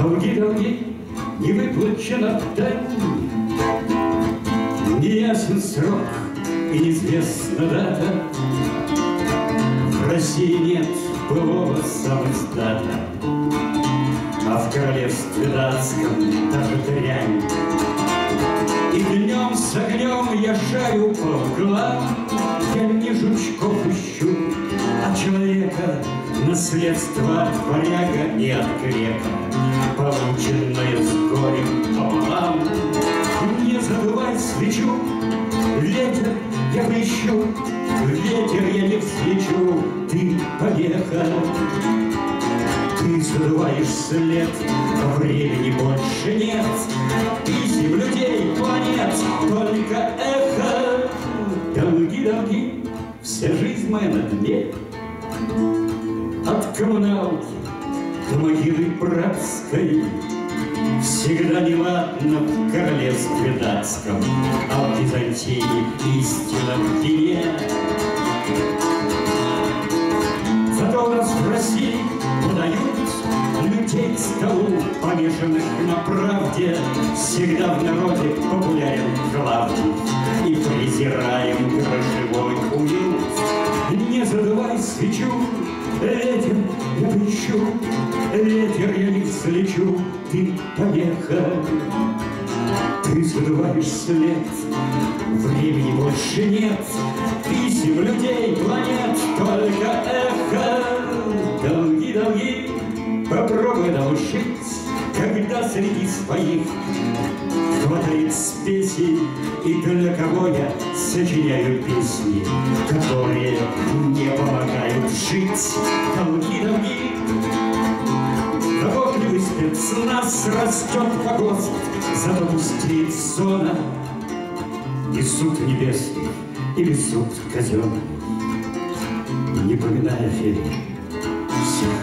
Долги-долги, не выплачена дань, неясен срок и неизвестна дата. В России нет былого самиздата, а в королевстве датском даже дрянь. И днем с огнем я шарю по углам, я не жучков ищу, а человека, наследство от варяга и от грека, полученное с горем пополам. Не забывай свечу, ветер я плещу, ветер я не встречу, ты помеха. Ты забываешь след, а времени больше нет, и землю людей планет, только эхо. Долги, долги, вся жизнь моя на дне, от коммуналки до могилы братской. Всегда неладно в королевстве датском, а в Византии истина в кине. Зато у нас в России подают людей к столу, помешанных на правде. Всегда в народе популярен главный и презираем грошевой уют. Не задувай свечу, ветер я плечу, ветер я не взлечу, ты помеха. Ты задуваешь след, времени больше нет, писем людей, планет, только эхо. Долги, долги, попробуй наушить, когда среди своих хватает спеси, и для кого я сочиняю песни, которые мне помогают жить. Долги, долги, допотливый спецназ растет по ГОСТ, зато пустеет зона, и суд небесный, или суд казенный. Не поминай, Офелия, все